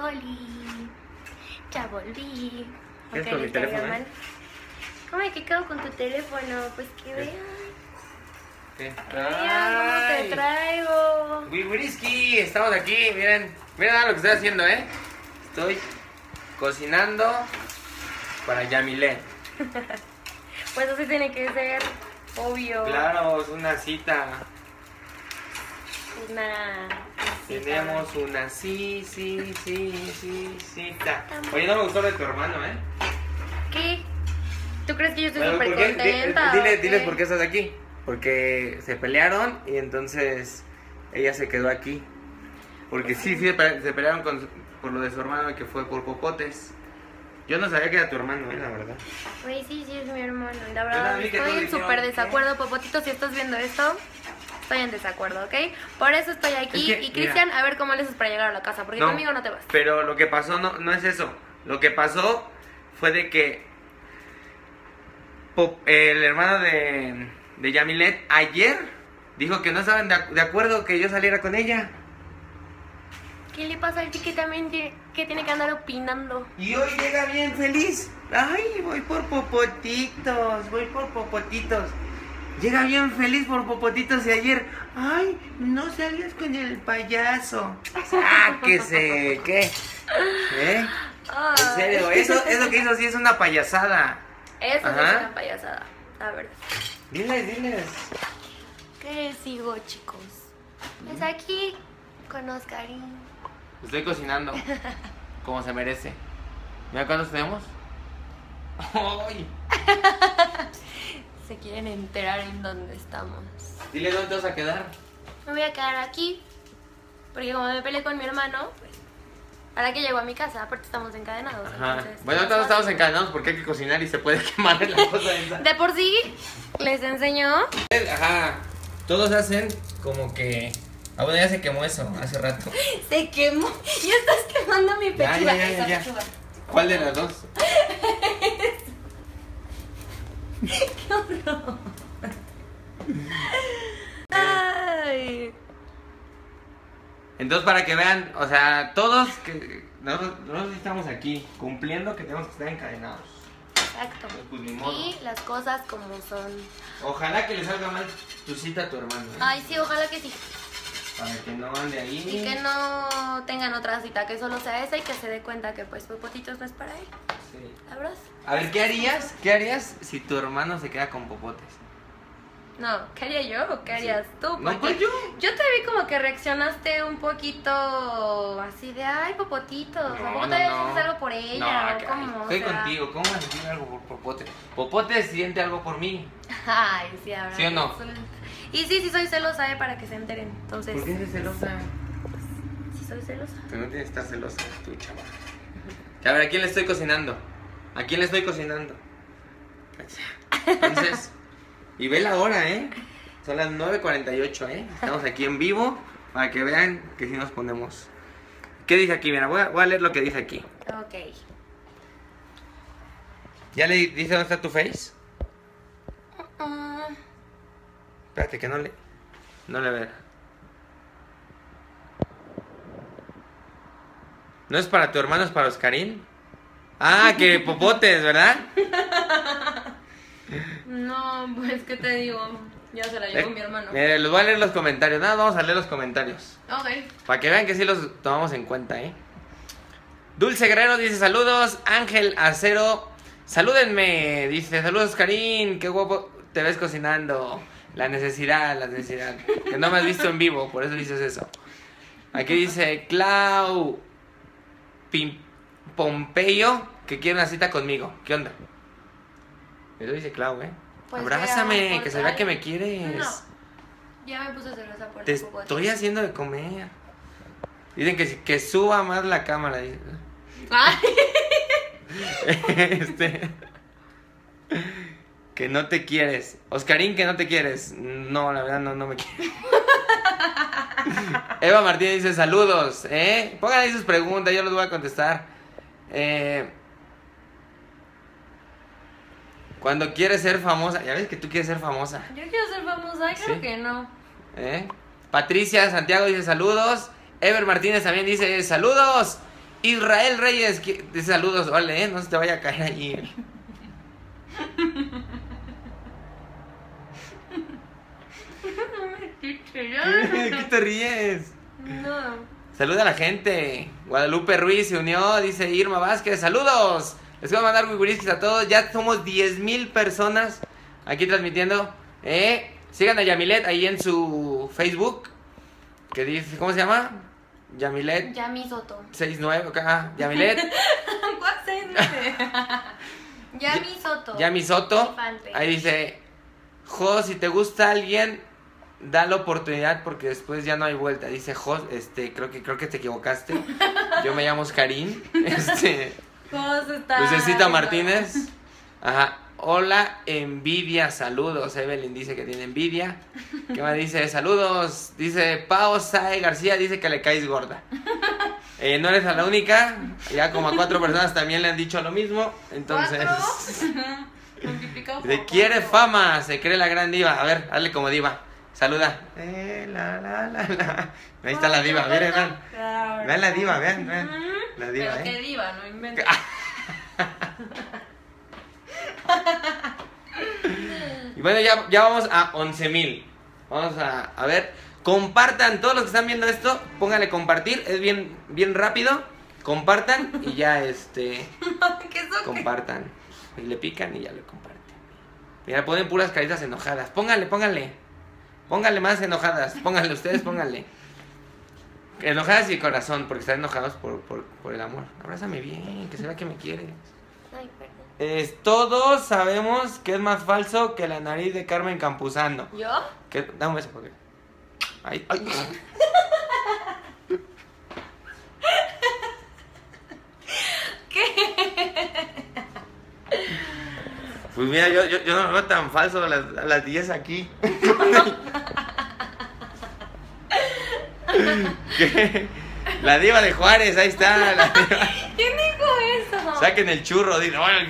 Oli, ya volví. ¿Qué con mi teléfono? Mal. ¿Cómo me quedo con tu teléfono? Pues que vean. ¿Qué? Vean cómo te traigo. Wiwiriski, estamos aquí, miren. Miren lo que estoy haciendo, ¿eh? Estoy cocinando para Yamilet. Pues eso sí tiene que ser obvio. Claro, es una cita. Tenemos una cita. Oye, no me gustó lo de tu hermano, ¿eh? ¿Qué? ¿Tú crees que yo estoy súper contenta? Diles por qué estás aquí. Porque se pelearon y entonces ella se quedó aquí. Porque sí, se pelearon por lo de su hermano, que fue por popotes. Yo no sabía que era tu hermano, la verdad. Oye, sí, es mi hermano. La verdad, estoy en súper desacuerdo. Popotito, si estás viendo esto, estoy en desacuerdo, ¿ok? Por eso estoy aquí. Es que, y Cristian, mira, a ver cómo le haces para llegar a la casa, porque conmigo no te vas. Pero lo que pasó no es eso. Lo que pasó fue de que el hermano de Yamilet ayer dijo que no estaban de acuerdo que yo saliera con ella. ¿Qué le pasa a ti que también que tiene que andar opinando? Y hoy llega bien feliz. Ay, voy por popotitos. Llega bien feliz por popotitos y ayer, ay, no salgas con el payaso. Sáquese, ¿qué? ¿Eh? En serio, eso que hizo sí es una payasada. Eso sí es una payasada, la verdad. Diles. ¿Qué sigo, chicos? Pues aquí con Oscarín. Estoy cocinando, como se merece. Mira cuántos tenemos. ¡Ay! Se quieren enterar en dónde estamos. Dile dónde te vas a quedar. Me voy a quedar aquí, porque como me peleé con mi hermano, pues, ¿para qué llego a mi casa? Aparte estamos encadenados. Entonces, bueno, todos estamos encadenados porque hay que cocinar y se puede quemar la cosa esa. De por sí, les enseñó. Ajá, todos hacen como que... Ah, bueno, ya se quemó eso, hace rato. Se quemó, ya estás quemando mi pechuga. Ya. Pechuga. ¿Cuál de las dos? ¡Qué horror! Ay. Entonces, para que vean, o sea, todos que nosotros estamos aquí cumpliendo que tenemos que estar encadenados. Exacto. Pues, ni modo. Y las cosas como son. Ojalá que le salga mal tu cita a tu hermano, ¿eh? Ay, sí, ojalá que sí. Para que no ande ahí. Y que no tengan otra cita, que solo sea esa y que se dé cuenta que pues Popotitos no es para él. Sí. ¿Sabrás? A ver, ¿qué harías si tu hermano se queda con popotes? No, ¿qué haría yo o qué harías tú? Porque no, pues yo. Yo te vi como que reaccionaste un poquito así de, ay, popotitos. ¿Cómo te haces algo por ella? No, ¿cómo? Estoy contigo, ¿cómo vas a sentir algo por popotes? Popotes siente algo por mí. Ay, sí, habrá. ¿Sí o no? Y sí, soy celosa, para que se enteren. Entonces, ¿por qué eres celosa? Sí, soy celosa. Tú no tienes que estar celosa, tú, chava. A ver, ¿a quién le estoy cocinando? ¿A quién le estoy cocinando? Entonces, y ve la hora, ¿eh? Son las 9:48, ¿eh? Estamos aquí en vivo para que vean que sí nos ponemos. ¿Qué dice aquí? Mira, voy a leer lo que dice aquí. Ok. ¿Ya le dice dónde está tu face? Espérate que no le vea. ¿No es para tu hermano, es para Oscarín? Ah, que popotes, ¿verdad? No, pues, ¿qué te digo? Ya se la llevo mi hermano. Les voy a leer los comentarios. Nada, vamos a leer los comentarios. Ok. Para que vean que sí los tomamos en cuenta, ¿eh? Dulce Guerrero dice, saludos. Ángel Acero, salúdenme. Dice, saludos, Oscarín. Qué guapo te ves cocinando. La necesidad. Que no me has visto en vivo, por eso dices eso. Aquí dice Clau Pompeyo que quiere una cita conmigo. ¿Qué onda? Eso dice Clau, ¿eh? Pues abrázame, que se vea que me quieres. No. Ya me puse celosa por ti. Te estoy haciendo de comer. Dicen que suba más la cámara. Dice. Ay. Que no te quieres. Oscarín, que no te quieres. No, la verdad, no me quiero. Eva Martínez dice, saludos, ¿eh? Pongan ahí sus preguntas, yo los voy a contestar. Cuando quieres ser famosa. Ya ves que tú quieres ser famosa. Yo quiero ser famosa, creo que no. Patricia Santiago dice, saludos. Ever Martínez también dice, saludos. Israel Reyes, que, saludos, ole, no se te vaya a caer allí. ¿Qué te ríes? No. Saluda a la gente. Guadalupe Ruiz se unió, dice Irma Vázquez, saludos. Les voy a mandar wiwiriskis a todos. Ya somos 10,000 personas aquí transmitiendo. Sigan a Yamilet ahí en su Facebook. Que dice, ¿cómo se llama? Yamilet. Yami Soto. 69, ok. Ah, Yamilet. Yami Soto. Yami Soto. Ahí dice, jo, si te gusta alguien, da la oportunidad porque después ya no hay vuelta. Dice, jo, creo que te equivocaste. Yo me llamo Oscarín. Lucecita Martínez. Ajá. Hola, envidia, saludos. Evelyn dice que tiene envidia. ¿Qué más dice? Saludos. Dice Pao Sae García, dice que le caes gorda. No eres la única. Ya como a 4 personas también le han dicho lo mismo. Entonces. Se quiere fama, se cree la gran diva. A ver, hazle como diva. Saluda. Ahí está la diva, miren, vean. Vean la diva, vean. La diva, pero qué diva, no inventes. Y bueno, ya vamos a 11,000. Vamos a ver. Compartan, todos los que están viendo esto, pónganle compartir, es bien rápido. Compartan y ya compartan. Y le pican y ya lo comparten. Mira, ponen puras caritas enojadas. Pónganle más enojadas. Pónganle ustedes. Enojadas y corazón, porque están enojados por el amor. Abrázame bien, que se vea que me quieres. Ay, perdón. Todos sabemos que es más falso que la nariz de Carmen Campuzano. ¿Yo? ¿Qué? Dame un beso, porque... Ay. ¿Qué? Pues mira, yo no veo tan falso a las 10 aquí. ¿Qué? La diva de Juárez, ahí está. La diva. ¿Quién dijo eso? Saquen el churro, dile. Oiga,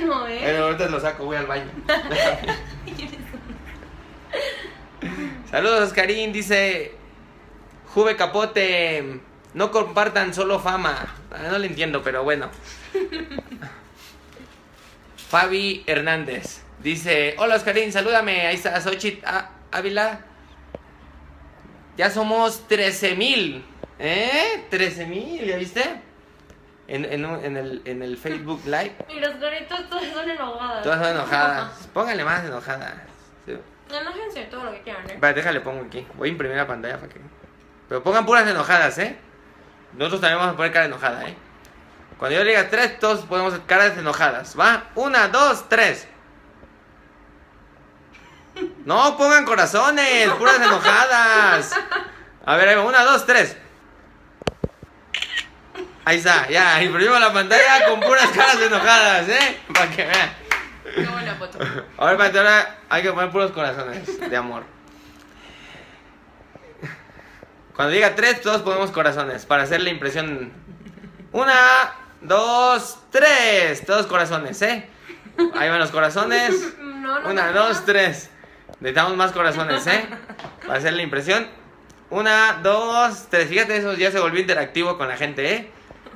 no, Bueno, ahorita lo saco, voy al baño. Saludos, Oscarín, dice Juve Capote. No compartan, solo fama. No le entiendo, pero bueno. Fabi Hernández dice: hola, Oscarín, salúdame. Ahí está Xochitl Ávila. Ya somos 13,000. 13,000, ¿ya viste? En el Facebook Live. Y los gorritos todas son enojadas. Todas son enojadas. Pónganle más enojadas. Sí. Enójense todo lo que quieran, Vale, déjale, pongo aquí. Voy a imprimir la pantalla para que... Pero pongan puras enojadas, Nosotros también vamos a poner cara enojada, Cuando yo diga 3, todos podemos caras enojadas. ¿Va? 1, 2, 3. No, pongan corazones, puras enojadas. A ver, ahí va, 1, 2, 3. Ahí está, ya, imprimimos la pantalla con puras caras enojadas, Para que vean. Qué buena foto. A ver, para que ahora hay que poner puros corazones de amor. Cuando diga 3, todos ponemos corazones para hacer la impresión. 1, 2, 3. Todos corazones, Ahí van los corazones. 1, 2, 3. Necesitamos más corazones, para hacer la impresión. 1, 2, 3. Fíjate, eso ya se volvió interactivo con la gente,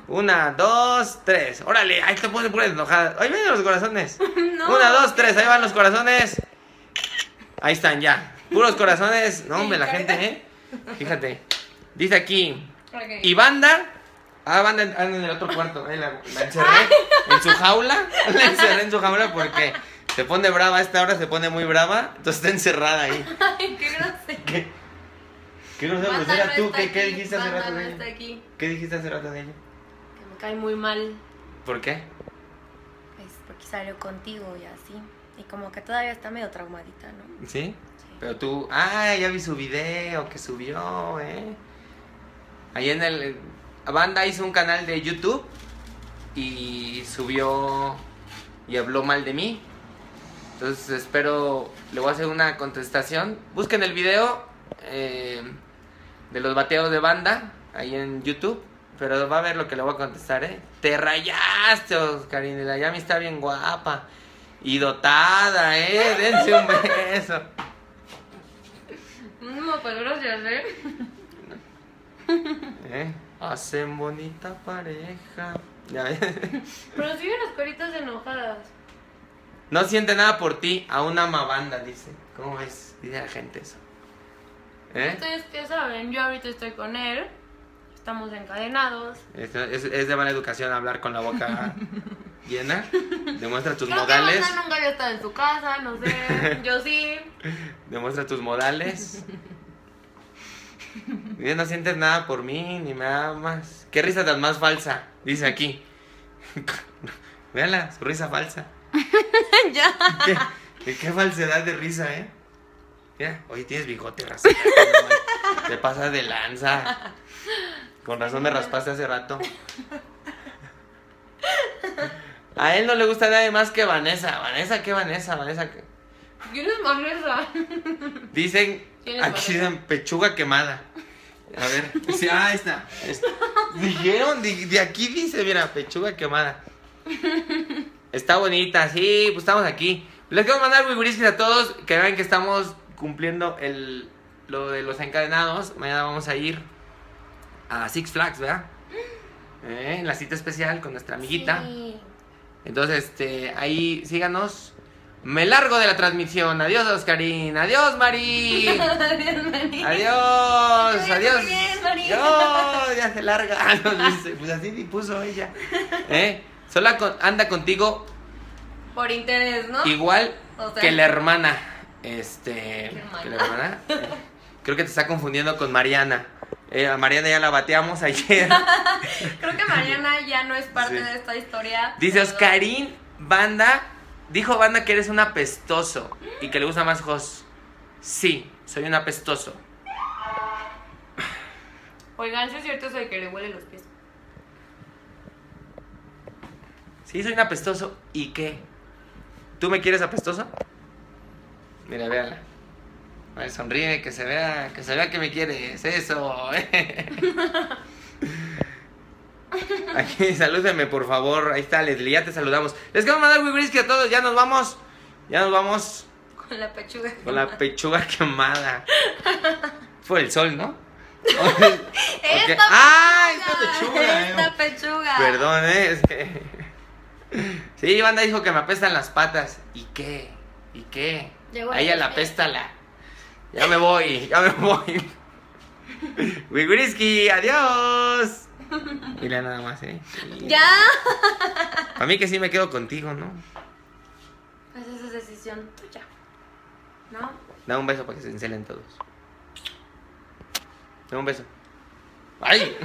1, 2, 3. Órale, ahí te ponen puras enojadas. Ahí vienen los corazones. 1, 2, 3. Ahí van los corazones. Ahí están ya. Puros corazones. No, hombre, la gente, Fíjate. Dice aquí. Y banda. Ah, anda en el otro cuarto. Ahí la encerré en su jaula. La encerré en su jaula porque... Se pone brava, a esta hora se pone muy brava, entonces está encerrada ahí. Ay, qué grosero. ¿Qué grosero? Pues era tú, ¿qué dijiste hace rato de ella? ¿Qué dijiste hace rato de ella? Que me cae muy mal. ¿Por qué? Pues porque salió contigo y así. Y como que todavía está medio traumadita, ¿no? ¿Sí? Pero tú, ya vi su video que subió, Ahí en el... Banda hizo un canal de YouTube y subió y habló mal de mí. Entonces espero, le voy a hacer una contestación. Busquen el video de los bateos de banda ahí en YouTube. Pero va a ver lo que le voy a contestar, Te rayaste, Oscarín. La Yami está bien guapa y dotada, Dense un beso. No, pues gracias, Hacen bonita pareja. Pero siguen las caritas enojadas. No siente nada por ti, aún ama banda, dice. ¿Cómo ves? Dice la gente eso. Ustedes qué saben, yo ahorita estoy con él. Estamos encadenados. Es de mala educación hablar con la boca llena. Demuestra tus modales. Que nunca había estado en su casa, no sé. Yo sí. Demuestra tus modales. No sientes nada por mí, ni me amas. Qué risa tan más falsa, dice aquí. Véanla, su risa falsa. Ya. Qué falsedad de risa, Mira, hoy tienes bigote rasado. Te pasas de lanza. Con razón me raspaste hace rato. A él no le gusta nadie más que Vanessa. ¿Vanessa qué? ¿Vanessa qué? ¿Quién es Vanessa? Dicen, aquí dicen pechuga quemada. A ver, sí, ahí está. Dijeron, de aquí dice, mira, pechuga quemada. Está bonita, sí, pues estamos aquí. Les quiero mandar wiwiriskis a todos. Que vean que estamos cumpliendo lo de los encadenados. Mañana vamos a ir a Six Flags, ¿verdad? En la cita especial con nuestra amiguita. Sí. Entonces, ahí síganos. Me largo de la transmisión. Adiós, Oscarín. Adiós, Mari. Adiós, Mari. Adiós. Adiós. Yo, ya se larga. Pues así puso ella. Sola anda contigo. Por interés, ¿no? Igual, o sea, que la hermana. Que la hermana. Creo que te está confundiendo con Mariana. A Mariana ya la bateamos ayer. Creo que Mariana ya no es parte de esta historia. Dice Oscarín, banda. Dijo banda que eres un apestoso y que le gusta más Jos. Sí, soy un apestoso. Oigan, si es cierto soy que le huele los pies. Sí, soy un apestoso. ¿Y qué? ¿Tú me quieres apestoso? Mira, véanla. A ver, sonríe, que se vea que me quieres. Eso. Aquí, salúdenme, por favor. Ahí está, Leslie, ya te saludamos. Les quiero mandar wiwiriskis a todos. Ya nos vamos. Ya nos vamos. Con la pechuga quemada. Con la pechuga quemada. Fue el sol, ¿no? Esta pechuga. ¡Ah, esta pechuga! Esta pechuga. Perdón, es que... Sí, banda dijo que me apestan las patas. ¿Y qué? ¿Y qué? A ella la apéstala. Ya me voy, ya me voy. Wiwiriski, adiós. Mira nada más, ¡ya! A mí que sí me quedo contigo, ¿no? Pues esa es decisión tuya, ¿no? Da un beso para que se encelen todos. Da un beso. ¡Ay!